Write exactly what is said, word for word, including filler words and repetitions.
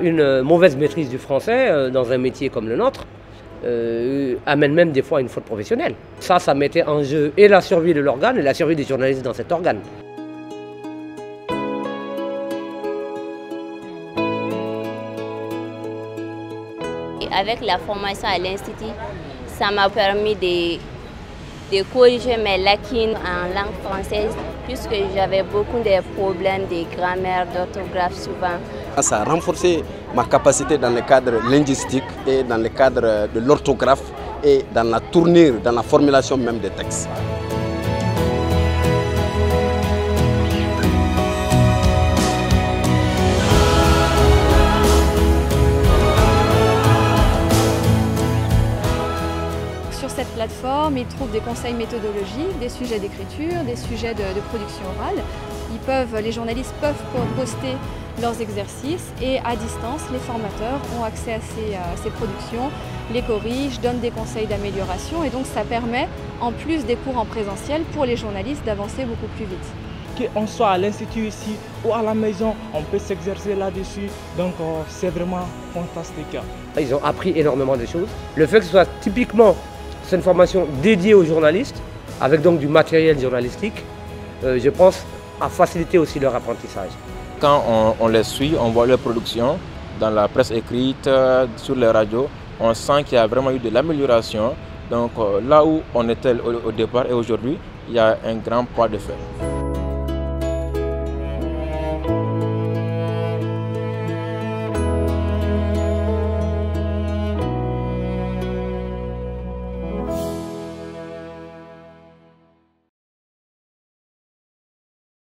Une mauvaise maîtrise du français euh, dans un métier comme le nôtre euh, amène même des fois à une faute professionnelle. Ça, ça mettait en jeu et la survie de l'organe et la survie des journalistes dans cet organe. Avec la formation à l'Institut, ça m'a permis de, de corriger mes lacunes en langue française puisque j'avais beaucoup de problèmes de grammaire, d'orthographe souvent. Ça a renforcé ma capacité dans le cadre linguistique et dans le cadre de l'orthographe et dans la tournure, dans la formulation même des textes. Cette plateforme, ils trouvent des conseils méthodologiques, des sujets d'écriture, des sujets de, de production orale. Ils peuvent, les journalistes peuvent poster leurs exercices et à distance, les formateurs ont accès à ces, à ces productions, les corrigent, donnent des conseils d'amélioration et donc ça permet, en plus des cours en présentiel, pour les journalistes d'avancer beaucoup plus vite. Qu'on soit à l'institut ici ou à la maison, on peut s'exercer là-dessus, donc c'est vraiment fantastique. Ils ont appris énormément de choses. Le fait que ce soit typiquement c'est une formation dédiée aux journalistes, avec donc du matériel journalistique, euh, je pense, à faciliter aussi leur apprentissage. Quand on, on les suit, on voit leur production dans la presse écrite, euh, sur les radios, on sent qu'il y a vraiment eu de l'amélioration. Donc euh, là où on était au, au départ et aujourd'hui, il y a un grand pas de fait.